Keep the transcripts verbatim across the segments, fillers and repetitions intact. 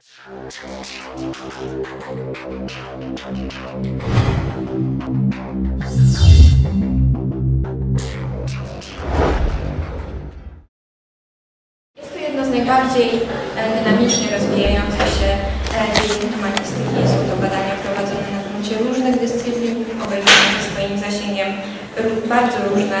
Jest to jedno z najbardziej dynamicznie rozwijających się dziedzin humanistyki. Są to badania prowadzone na gruncie różnych dyscyplin, obejmujące swoim zasięgiem bardzo różne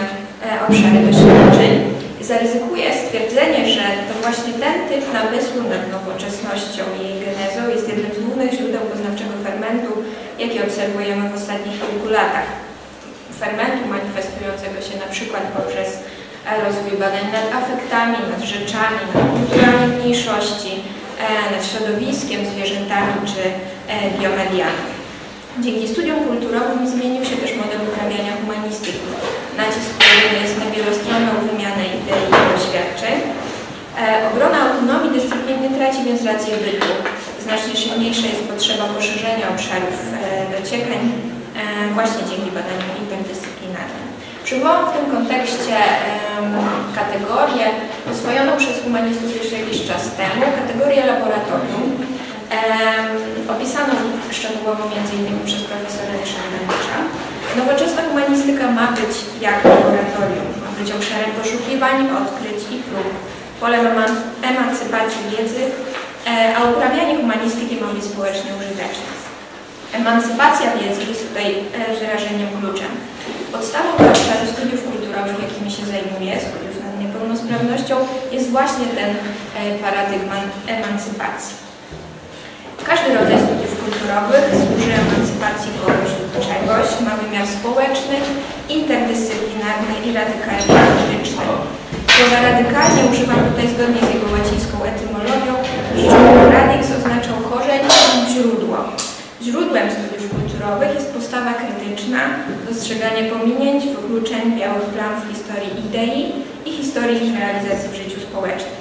obszary doświadczeń. Zaryzykuję stwierdzenie, że to właśnie ten typ namysłu nad nowoczesnością i jej genezą jest jednym z głównych źródeł poznawczego fermentu, jaki obserwujemy w ostatnich kilku latach. Fermentu manifestującego się na przykład poprzez rozwój badań nad afektami, nad rzeczami, nad kulturami mniejszości, nad środowiskiem, zwierzętami czy biomediami. Dzięki studiom kulturowym zmienił się też model uprawiania humanistyki. Nacisk jest na wielostronną wymianę idei i doświadczeń. E, obrona autonomii dyscypliny traci więc rację bytu. Znacznie silniejsza jest potrzeba poszerzenia obszarów e, dociekań e, właśnie dzięki badaniom interdyscyplinarnym. Przywołam w tym kontekście e, kategorię oswojoną przez humanistów jeszcze jakiś czas temu, kategorię laboratorium. E, opisaną szczegółowo m.in. przez profesora Ryszarda Naricza. Nowoczesna humanistyka ma być jak laboratorium, ma być obszarem poszukiwań, odkryć i prób, polem emancypacji wiedzy, a uprawianie humanistyki ma być społecznie użyteczne. Emancypacja wiedzy jest tutaj wyrażeniem kluczem. Podstawą do obszaru studiów kulturowych, jakimi się zajmuje, studiów nad niepełnosprawnością, jest właśnie ten paradygmat emancypacji. Każdy rodzaj studiów kulturowych służy emancypacji kogoś lub czegoś, ma wymiar społeczny, interdyscyplinarny i radykalnie krytyczny. Słowa radykalnie używam tutaj zgodnie z jego łacińską etymologią, przy czym radix oznaczał korzeń lub źródło. Źródłem studiów kulturowych jest postawa krytyczna, dostrzeganie pominięć, wykluczeń, białych plam w historii idei i historii ich realizacji w życiu społecznym.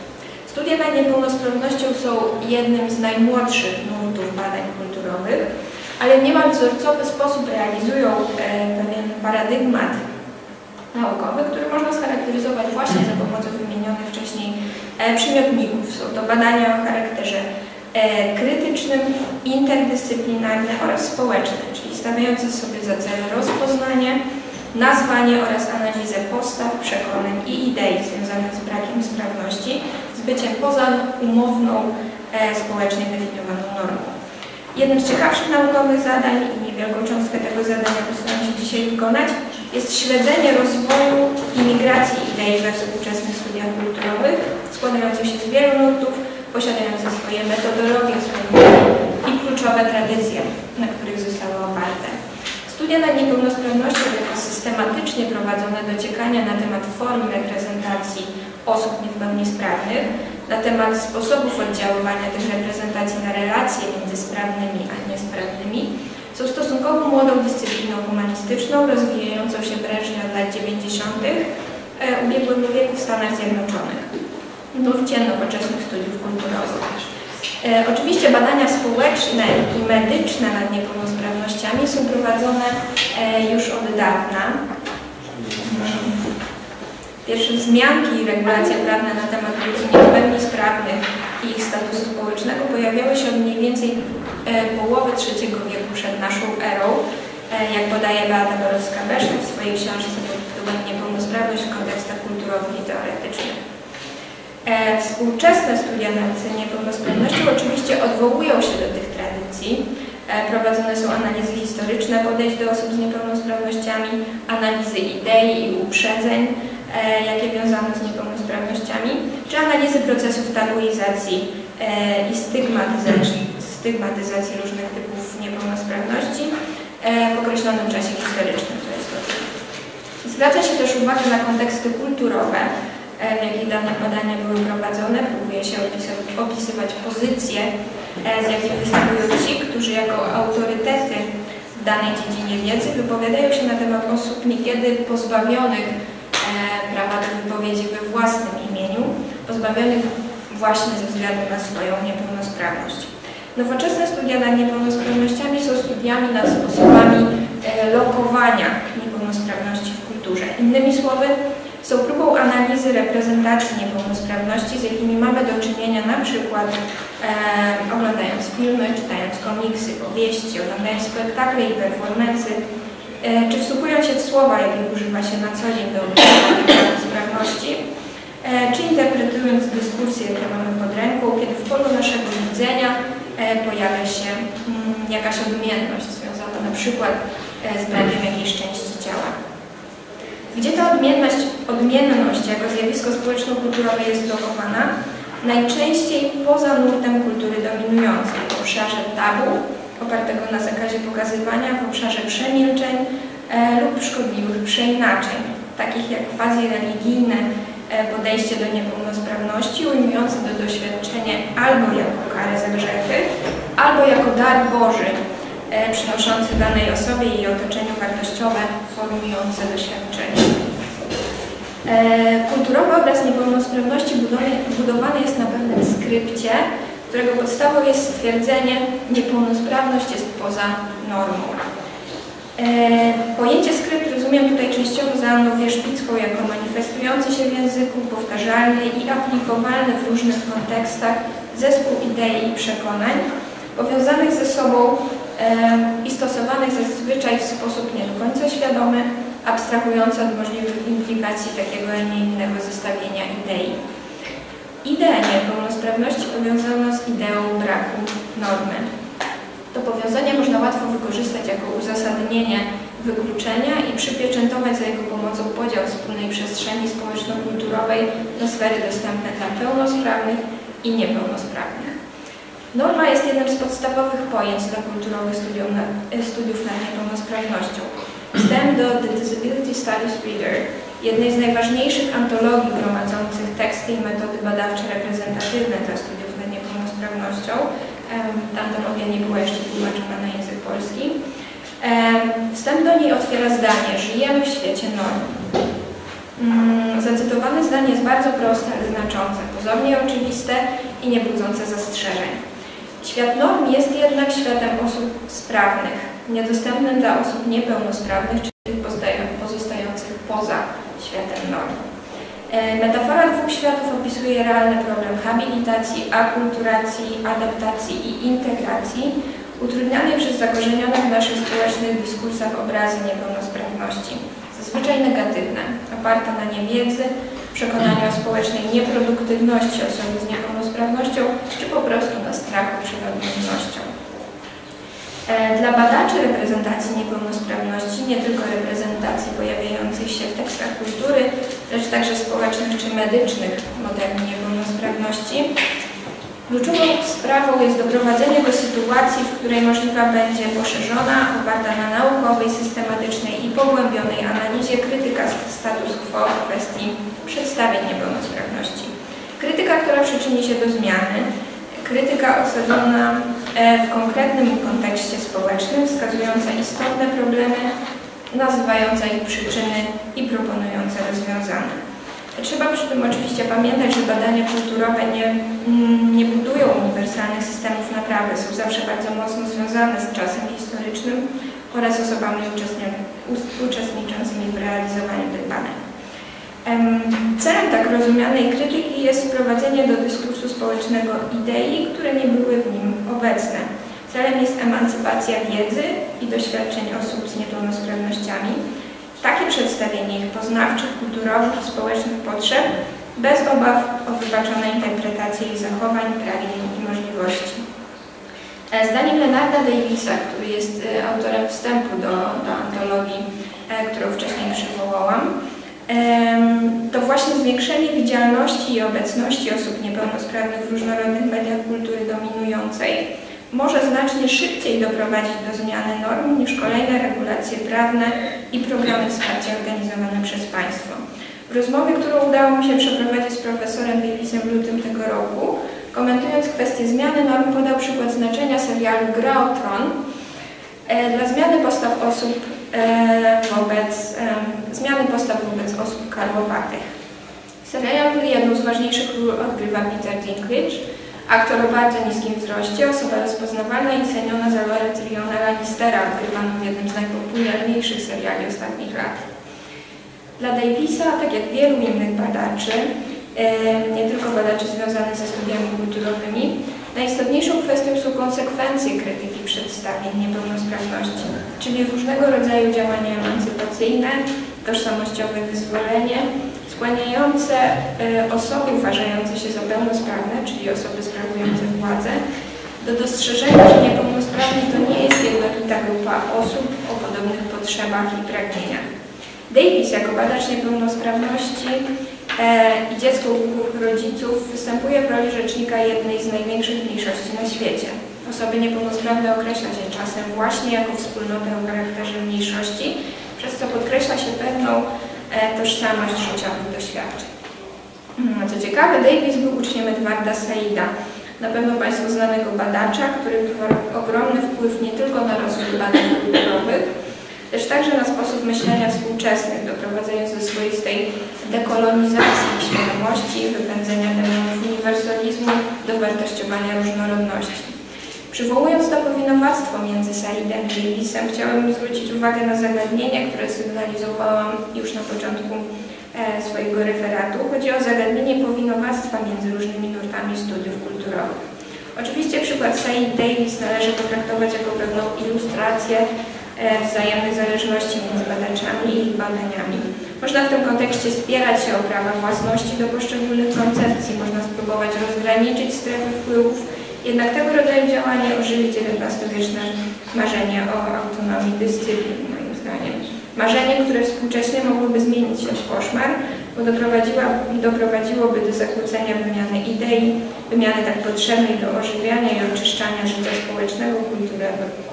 Studia nad niepełnosprawnością są jednym z najmłodszych nurtów badań kulturowych, ale w niemal wzorcowy sposób realizują pewien paradygmat naukowy, który można scharakteryzować właśnie za pomocą wymienionych wcześniej przymiotników. Są to badania o charakterze krytycznym, interdyscyplinarnym oraz społecznym, czyli stawiające sobie za cel rozpoznanie, nazwanie oraz analizę postaw, przekonań i idei związanych z brakiem sprawności, z byciem poza umowną, e, społecznie definiowaną normą. Jednym z ciekawszych naukowych zadań, i niewielką cząstkę tego zadania postaram się dzisiaj wykonać, jest śledzenie rozwoju i migracji idei we współczesnych studiach kulturowych, składających się z wielu nurtów, posiadających swoje metodologie, swoje i kluczowe tradycje, na których zostały oparte. Studia nad niepełnosprawnością jako systematycznie prowadzone dociekania na temat form reprezentacji osób niepełnosprawnych, na temat sposobów oddziaływania tych reprezentacji na relacje między sprawnymi a niesprawnymi, są stosunkowo młodą dyscypliną humanistyczną, rozwijającą się prężnie od lat dziewięćdziesiątych ubiegłego wieku w Stanach Zjednoczonych, nurcie nowoczesnych studiów kulturowych. E, oczywiście badania społeczne i medyczne nad niepełnosprawnościami są prowadzone e, już od dawna. Pierwsze wzmianki i regulacje prawne na temat ludzi niepełnosprawnych i ich statusu społecznego pojawiały się od mniej więcej e, połowy trzeciego wieku przed naszą erą, e, jak podaje Beata Borowska-Beszyk w swojej książce pod tytułem Niepełnosprawność w kontekstach kulturowych i teoretycznych. E, współczesne studia nad niepełnosprawnością oczywiście odwołują się do tych tradycji. E, prowadzone są analizy historyczne podejść do osób z niepełnosprawnościami, analizy idei i uprzedzeń, e, jakie wiązano z niepełnosprawnościami, czy analizy procesów tabuizacji e, i stygmatyzacji, stygmatyzacji różnych typów niepełnosprawności e, w określonym czasie historycznym. To jest to. Zwraca się też uwagę na konteksty kulturowe, w jakich dane badania były prowadzone. Próbuje się opisywać pozycje, z jakich występują ci, którzy jako autorytety w danej dziedzinie wiedzy wypowiadają się na temat osób niekiedy pozbawionych prawa do wypowiedzi we własnym imieniu, pozbawionych właśnie ze względu na swoją niepełnosprawność. Nowoczesne studia nad niepełnosprawnościami są studiami nad sposobami lokowania niepełnosprawności w kulturze. Innymi słowy, są próbą analizy reprezentacji niepełnosprawności, z jakimi mamy do czynienia na przykład e, oglądając filmy, czytając komiksy, powieści, oglądając spektakle i performance, e, czy wsłuchując się w słowa, jakie używa się na co dzień do niepełnosprawności, e, czy interpretując dyskusje, jakie mamy pod ręką, kiedy w polu naszego widzenia e, pojawia się mm, jakaś odmienność związana na przykład e, z brakiem jakiejś części ciała. Gdzie ta odmienność, odmienność jako zjawisko społeczno-kulturowe jest blokowana? Najczęściej poza nurtem kultury dominującej, w obszarze tabu, opartego na zakazie pokazywania, w obszarze przemilczeń e, lub szkodliwych przeinaczeń, takich jak quasi-religijne e, podejście do niepełnosprawności, ujmujące do doświadczenia albo jako karę za grzechy, albo jako dar Boży, e, przynoszący danej osobie i jej otoczeniu wartościowe, formujące doświadczenie. E, kulturowy obraz niepełnosprawności budowany, budowany jest na pewnym skrypcie, którego podstawą jest stwierdzenie, niepełnosprawność jest poza normą. E, pojęcie skrypt rozumiem tutaj częściowo za Anną Wierzbicką jako manifestujący się w języku, powtarzalny i aplikowalny w różnych kontekstach zespół idei i przekonań, powiązanych ze sobą i stosowanych zazwyczaj w sposób nie do końca świadomy, abstrahujący od możliwych implikacji takiego, a nie innego zestawienia idei. Idea niepełnosprawności powiązana z ideą braku normy. To powiązanie można łatwo wykorzystać jako uzasadnienie wykluczenia i przypieczętować za jego pomocą podział wspólnej przestrzeni społeczno-kulturowej na sfery dostępne dla pełnosprawnych i niepełnosprawnych. Norma jest jednym z podstawowych pojęć dla kulturowych studiów nad, studiów nad niepełnosprawnością. Wstęp do The Disability Studies Reader, jednej z najważniejszych antologii gromadzących teksty i metody badawcze reprezentatywne dla studiów nad niepełnosprawnością. Ta antologia nie była jeszcze tłumaczona na język polski. Wstęp do niej otwiera zdanie, żyjemy w świecie norm. Zacytowane zdanie jest bardzo proste, ale znaczące, pozornie oczywiste i nie budzące zastrzeżeń. Świat norm jest jednak światem osób sprawnych, niedostępnym dla osób niepełnosprawnych, czy tych pozostających poza światem norm. Metafora dwóch światów opisuje realny problem habilitacji, akulturacji, adaptacji i integracji, utrudniany przez zakorzenione w naszych społecznych dyskursach obrazy niepełnosprawności, zazwyczaj negatywne, oparte na niewiedzy, przekonaniu o społecznej nieproduktywności osoby z niepełnosprawnością, czy po prostu na strachu przed odmiennością. Dla badaczy reprezentacji niepełnosprawności, nie tylko reprezentacji pojawiających się w tekstach kultury, lecz także społecznych czy medycznych modeli niepełnosprawności, kluczową sprawą jest doprowadzenie do sytuacji, w której możliwa będzie poszerzona, oparta na naukowej, systematycznej i pogłębionej analizie krytyka status quo w kwestii przedstawień niepełnosprawności. Krytyka, która przyczyni się do zmiany, krytyka osadzona w konkretnym kontekście społecznym, wskazująca istotne problemy, nazywająca ich przyczyny i proponująca rozwiązania. Trzeba przy tym oczywiście pamiętać, że badania kulturowe nie, nie budują uniwersalnych systemów naprawy, są zawsze bardzo mocno związane z czasem historycznym oraz osobami uczestniczącymi w realizowaniu tych badań. Celem tak rozumianej krytyki jest wprowadzenie do dyskursu społecznego idei, które nie były w nim obecne. Celem jest emancypacja wiedzy i doświadczeń osób z niepełnosprawnościami, takie przedstawienie ich poznawczych, kulturowych i społecznych potrzeb bez obaw o wypaczone interpretacje ich zachowań, pragnień i możliwości. Zdaniem Lenarda Davisa, który jest autorem wstępu do, do antologii, którą wcześniej przywołałam, to właśnie zwiększenie widzialności i obecności osób niepełnosprawnych w różnorodnych mediach kultury dominującej może znacznie szybciej doprowadzić do zmiany norm niż kolejne regulacje prawne i programy wsparcia organizowane przez państwo. W rozmowie, którą udało mi się przeprowadzić z profesorem Davisem w lutym tego roku, komentując kwestię zmiany norm, podał przykład znaczenia serialu Gra o tron dla zmiany postaw osób wobec, zmiany postaw wobec osób karłowatych. Serial, który jedną z ważniejszych ról odgrywa Peter Dinklage, aktor o bardzo niskim wzroście, osoba rozpoznawalna i ceniona za rolę Tyriona Lannistera, odgrywaną w jednym z najpopularniejszych seriali ostatnich lat. Dla Davisa, tak jak wielu innych badaczy, nie tylko badaczy związanych ze studiami kulturowymi, najistotniejszą kwestią są konsekwencje krytyki przedstawień niepełnosprawności, czyli różnego rodzaju działania emancypacyjne, tożsamościowe wyzwolenie, skłaniające osoby uważające się za pełnosprawne, czyli osoby sprawujące władzę, do dostrzeżenia, że niepełnosprawni to nie jest jednolita grupa osób o podobnych potrzebach i pragnieniach. Davis jako badacz niepełnosprawności i dziecko dwóch rodziców występuje w roli rzecznika jednej z największych mniejszości na świecie. Osoby niepełnosprawne określa się czasem właśnie jako wspólnotę o charakterze mniejszości, przez co podkreśla się pewną tożsamość życiowych doświadczeń. Co ciekawe, Davis był uczniem Edwarda Saida, na pewno Państwu znanego badacza, który wywarł ogromny wpływ nie tylko na rozwój badań kulturowych, lecz także na sposób myślenia współczesnych, doprowadzając do swoistej dekolonizacji świadomości, wypędzenia demonów uniwersalizmu, do wartościowania różnorodności. Przywołując to powinowactwo między Saidem i Davisem, chciałabym zwrócić uwagę na zagadnienie, które sygnalizowałam już na początku e, swojego referatu. Chodzi o zagadnienie powinowactwa między różnymi nurtami studiów kulturowych. Oczywiście przykład Said-Davis należy potraktować jako pewną ilustrację wzajemnych zależności między badaczami i badaniami. Można w tym kontekście spierać się o prawa własności do poszczególnych koncepcji, można spróbować rozgraniczyć strefy wpływów, jednak tego rodzaju działanie ożywi dziewiętnastowieczne marzenie o autonomii dyscyplin, moim zdaniem. Marzenie, które współcześnie mogłoby zmienić się w koszmar, bo doprowadziłoby do zakłócenia wymiany idei, wymiany tak potrzebnej do ożywiania i oczyszczania życia społecznego,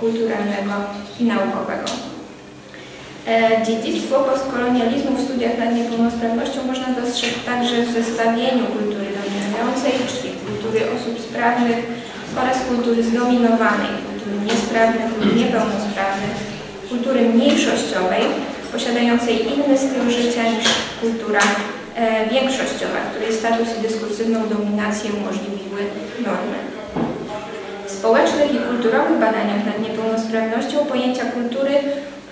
kulturalnego i naukowego. Dziedzictwo postkolonializmu w studiach nad niepełnosprawnością można dostrzec także w zestawieniu kultury dominującej, czyli kultury osób sprawnych oraz kultury zdominowanej, kultury niesprawnych lub niepełnosprawnych, kultury mniejszościowej, posiadającej inny styl życia niż kultura e, większościowa, której status i dyskursywną dominację umożliwiły normy. W społecznych i kulturowych badaniach nad niepełnosprawnością pojęcia kultury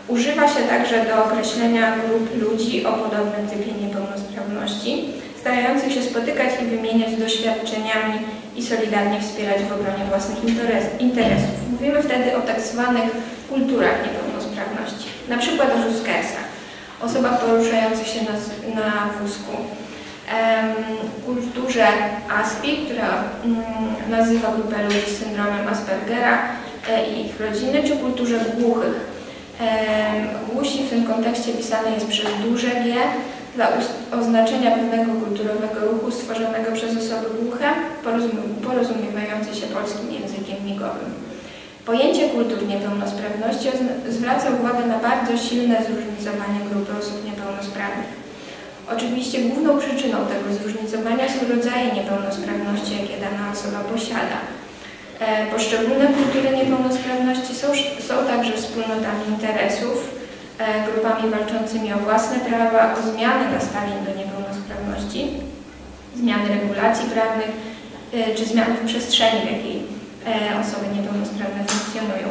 używa się także do określenia grup ludzi o podobnym typie niepełnosprawności, starających się spotykać i wymieniać doświadczeniami i solidarnie wspierać w obronie własnych interes interesów. Mówimy wtedy o tak zwanych kulturach niepełnosprawności, na przykład o wózkersach, osobach poruszających się na, na wózku, um, kulturze A S P I, która um, nazywa grupę ludzi z syndromem Aspergera e, i ich rodziny, czy kulturze głuchych. Um, głusi w tym kontekście pisane jest przez duże G dla oznaczenia pewnego kulturowego ruchu stworzonego przez osoby głuche, porozum porozumiewające się polskim językiem migowym. Pojęcie kultur niepełnosprawności zwraca uwagę na bardzo silne zróżnicowanie grupy osób niepełnosprawnych. Oczywiście główną przyczyną tego zróżnicowania są rodzaje niepełnosprawności, jakie dana osoba posiada. Poszczególne kultury niepełnosprawności są, są także wspólnotami interesów, grupami walczącymi o własne prawa, o zmiany nastawień do niepełnosprawności, zmiany regulacji prawnych czy zmian w przestrzeni, w jakiej osoby niepełnosprawne funkcjonują.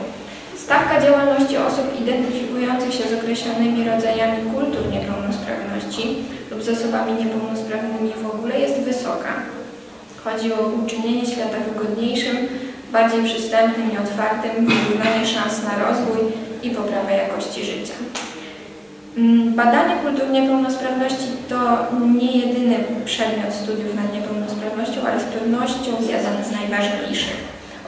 Stawka działalności osób identyfikujących się z określonymi rodzajami kultur niepełnosprawności lub z osobami niepełnosprawnymi w ogóle jest wysoka. Chodzi o uczynienie świata wygodniejszym, bardziej przystępnym i otwartym, wyrównanie szans na rozwój i poprawę jakości życia. Badanie kultur niepełnosprawności to nie jedyny przedmiot studiów nad niepełnosprawnością, ale z pewnością jeden z najważniejszych.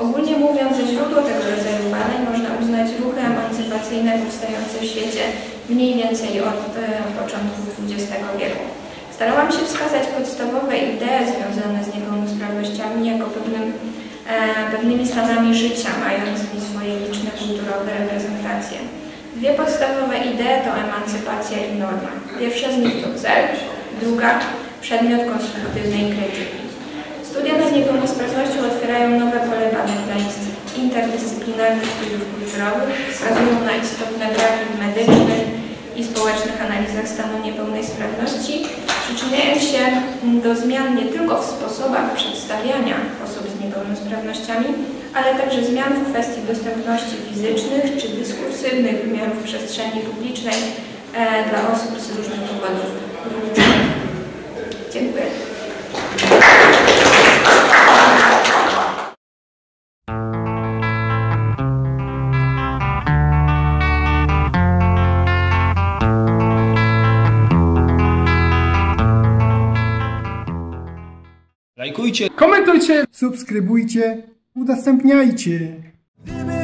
Ogólnie mówiąc, ze źródła tego rodzaju badań można uznać ruchy emancypacyjne powstające w świecie mniej więcej od e, początku dwudziestego wieku. Starałam się wskazać podstawowe idee związane z niepełnosprawnościami jako pewnym, e, pewnymi stanami życia, mającymi swoje liczne kulturowe reprezentacje. Dwie podstawowe idee to emancypacja i norma. Pierwsza z nich to cel, druga przedmiot konstruktywnej krytyki. Studia nad niepełnosprawnością otwierają nowe pole badań dla interdyscyplinarnych studiów kulturowych, wskazują na istotne braki w medycznych i społecznych analizach stanu niepełnosprawności, przyczyniając się do zmian nie tylko w sposobach przedstawiania osób z niepełnosprawnościami, ale także zmian w kwestii dostępności fizycznych czy dyskursywnych wymiarów przestrzeni publicznej dla osób z różnych powodów. Dziękuję. Lajkujcie, komentujcie, subskrybujcie, udostępniajcie.